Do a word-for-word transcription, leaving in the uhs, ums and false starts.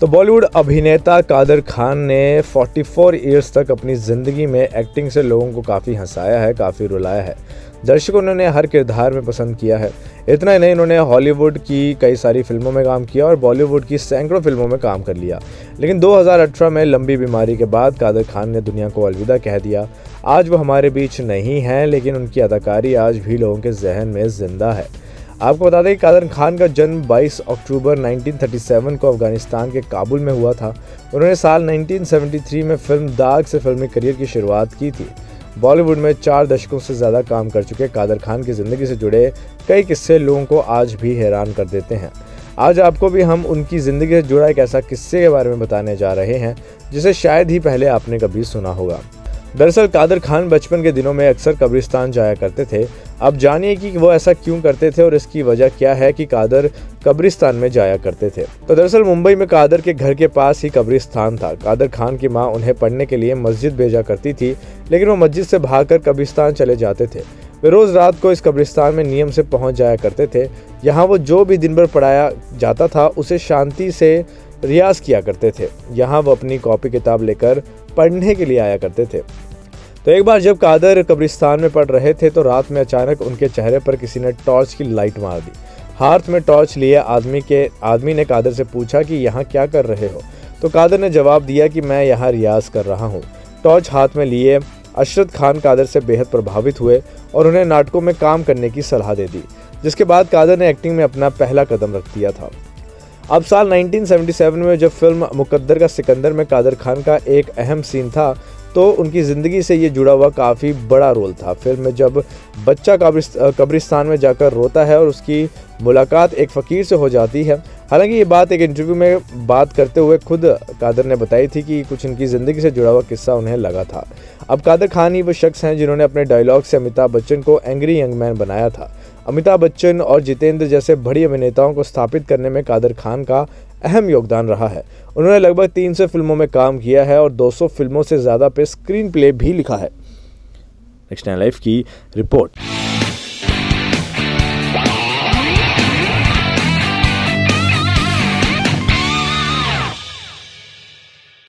तो बॉलीवुड अभिनेता कादर खान ने चौवालीस इयर्स तक अपनी ज़िंदगी में एक्टिंग से लोगों को काफ़ी हंसाया है, काफ़ी रुलाया है। दर्शकों ने हर किरदार में पसंद किया है। इतना ही नहीं, उन्होंने हॉलीवुड की कई सारी फिल्मों में काम किया और बॉलीवुड की सैकड़ों फिल्मों में काम कर लिया। लेकिन दो हज़ार अठारह में लंबी बीमारी के बाद कादर खान ने दुनिया को अलविदा कह दिया। आज वो हमारे बीच नहीं हैं, लेकिन उनकी अदाकारी आज भी लोगों के जहन में जिंदा है। आपको बता दें कि कादर खान का जन्म बाईस अक्टूबर उन्नीस सौ सैंतीस को अफगानिस्तान के काबुल में हुआ था। उन्होंने साल उन्नीस सौ तिहत्तर में फिल्म दाग से फिल्मी करियर की शुरुआत की थी। बॉलीवुड में चार दशकों से ज़्यादा काम कर चुके कादर खान की ज़िंदगी से जुड़े कई किस्से लोगों को आज भी हैरान कर देते हैं। आज आपको भी हम उनकी ज़िंदगी से जुड़ा एक ऐसा किस्से के बारे में बताने जा रहे हैं जिसे शायद ही पहले आपने कभी सुना होगा। दरअसल कादर खान बचपन के दिनों में अक्सर कब्रिस्तान जाया करते थे। अब जानिए कि वो ऐसा क्यों करते थे और इसकी वजह क्या है कि कादर कब्रिस्तान में जाया करते थे। तो दरअसल मुंबई में कादर के घर के पास ही कब्रिस्तान था। कादर खान की मां उन्हें पढ़ने के लिए मस्जिद भेजा करती थी, लेकिन वो मस्जिद से भागकर कब्रिस्तान चले जाते थे। वे रोज़ रात को इस कब्रिस्तान में नियम से पहुँच जाया करते थे। यहाँ वो जो भी दिन भर पढ़ाया जाता था उसे शांति से रियाज किया करते थे। यहाँ वो अपनी कॉपी किताब लेकर पढ़ने के लिए आया करते थे। तो एक बार जब कादर कब्रिस्तान में पढ़ रहे थे तो रात में अचानक उनके चेहरे पर किसी ने टॉर्च की लाइट मार दी। हाथ में टॉर्च लिए आदमी के आदमी ने कादर से पूछा कि यहाँ क्या कर रहे हो? तो कादर ने जवाब दिया कि मैं यहाँ रियाज कर रहा हूँ। टॉर्च हाथ में लिए अशरफ खान कादर से बेहद प्रभावित हुए और उन्हें नाटकों में काम करने की सलाह दे दी, जिसके बाद कादर ने एक्टिंग में अपना पहला कदम रख दिया था। अब साल उन्नीस सौ सतहत्तर में जब फिल्म मुक्कद्दर का सिकंदर में कादर खान का एक अहम सीन था तो उनकी ज़िंदगी से ये जुड़ा हुआ काफ़ी बड़ा रोल था। फिल्म में जब बच्चा कब्रिस्तान में जाकर रोता है और उसकी मुलाकात एक फ़कीर से हो जाती है। हालांकि ये बात एक इंटरव्यू में बात करते हुए खुद कादर ने बताई थी कि कुछ इनकी ज़िंदगी से जुड़ा हुआ किस्सा उन्हें लगा था। अब कादर खान ही वो शख्स हैं जिन्होंने अपने डायलॉग से अमिताभ बच्चन को एंग्री यंग मैन बनाया था। अमिताभ बच्चन और जितेंद्र जैसे बड़ी अभिनेताओं को स्थापित करने में कादर खान का अहम योगदान रहा है। उन्होंने लगभग तीन सौ फिल्मों में काम किया है और दो सौ फिल्मों से ज़्यादा पे स्क्रीन प्ले भी लिखा है। नेक्स्ट नाइन लाइफ की रिपोर्ट।